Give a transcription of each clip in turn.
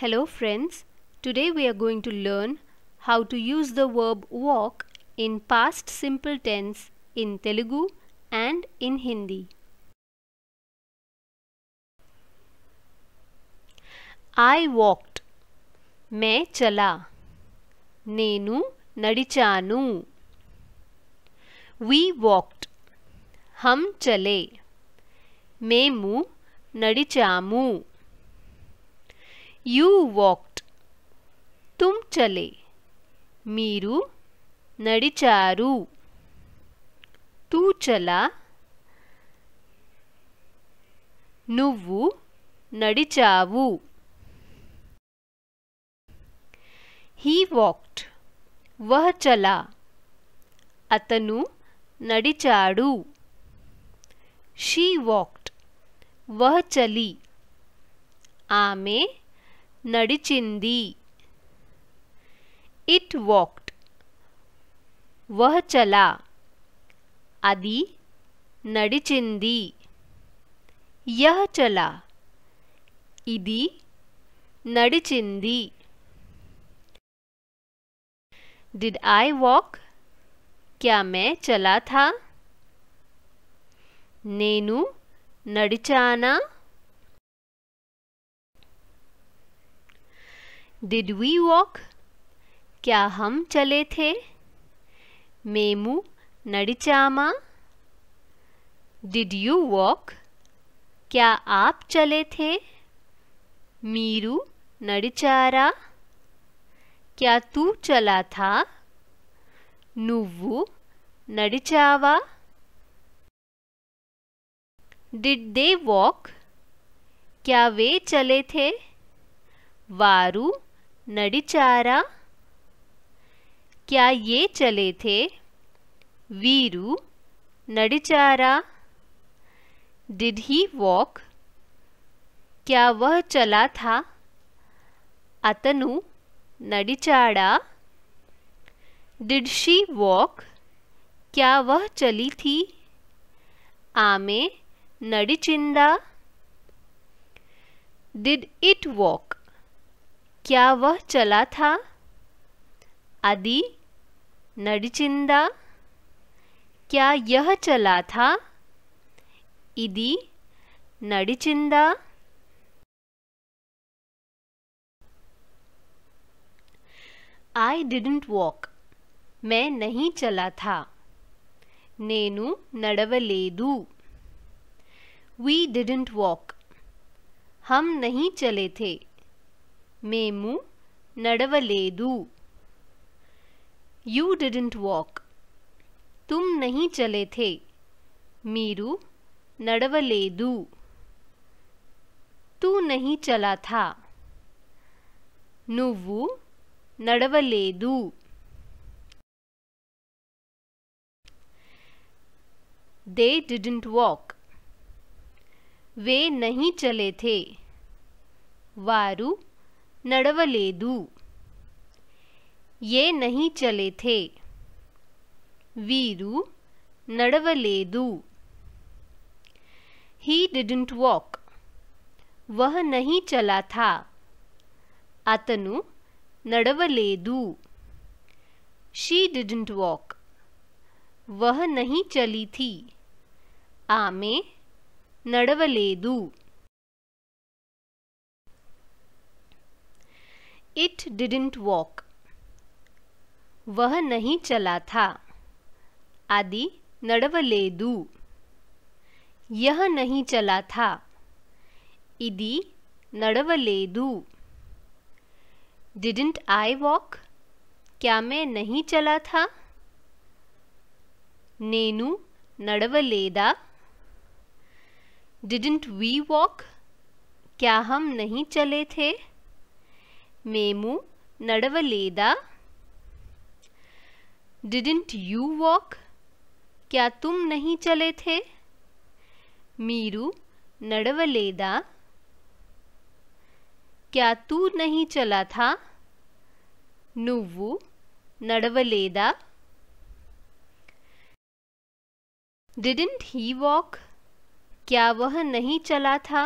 Hello friends, today we are going to learn how to use the verb walk in past simple tense in Telugu and in Hindi. I walked. मैं चला. नेनु नडिचानु. We walked. हम चले. मेमु नडिचामु. You walked. तुम चले. मीरू नडिचारू. तू चला. नुव्वु नडिचावु. He walked. वह चला. अतनु नडिचाडू. She walked. वह चली. आमे नडिचिंदी. It walked. वह चला. आदि नडिचिंदी. यह चला. इदी नडिचिंदी. Did I walk? क्या मैं चला था? नेनु नडिचाना. Did we walk? क्या हम चले थे? मेमु नडिचामा. Did you walk? क्या आप चले थे? मीरू नडिचारा. क्या तू चला था? नुव्वु नडिचावा. Did they walk? क्या वे चले थे? वारू नडिचारा. क्या ये चले थे? वीरू नडिचारा. Did he walk? क्या वह चला था? अतनु नडिचाड़ा. Did she walk? क्या वह चली थी? आमे नडिचिंदा. Did it walk? क्या वह चला था? आदि नडिचिंदा. क्या यह चला था? इदी नडिचिंदा. I didn't walk. मैं नहीं चला था. नेनु नडवलेदु. We didn't walk. हम नहीं चले थे. मेमु नडवलेदु. You didn't walk. तुम नहीं चले थे. मीरू नडवलेदु. तू नहीं चला था. नुव्वु नडवलेदु. They didn't walk. वे नहीं चले थे. वारू नडवलेदु. ये नहीं चले थे. वीरू नडवलेदु. He didn't walk. वह नहीं चला था. अतनु नडवलेदु. She didn't walk. वह नहीं चली थी. आमे नडवलेदु. It didn't walk. वह नहीं चला था. आदि नडवलेदु. यह नहीं चला था. इदी नडवलेदु. Didn't I walk? क्या मैं नहीं चला था? नेनु नडवलेदा. Didn't we walk? क्या हम नहीं चले थे? मेमु नडवलेदा. Didn't you walk? क्या तुम नहीं चले थे? मीरू नडवलेदा. क्या तू नहीं चला था? नुव्वु नडवलेदा. Didn't he walk? क्या वह नहीं चला था?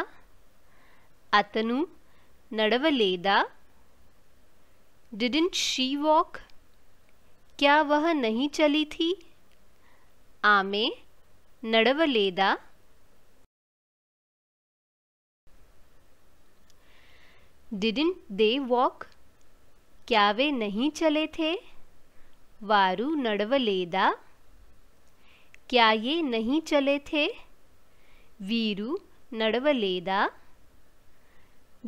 अतनु नडवलेदा? Didn't she walk? क्या वह नहीं चली थी? आमे नडवलेदा? Didn't they walk? क्या वे नहीं चले थे? वारू नडवलेदा? क्या ये नहीं चले थे? वीरू नडवलेदा?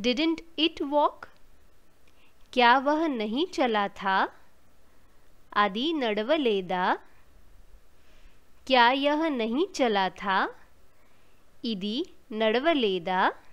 Didn't it walk? क्या वह नहीं चला था? आदि नडवलेदा? क्या यह नहीं चला था? इदी नडवलेदा?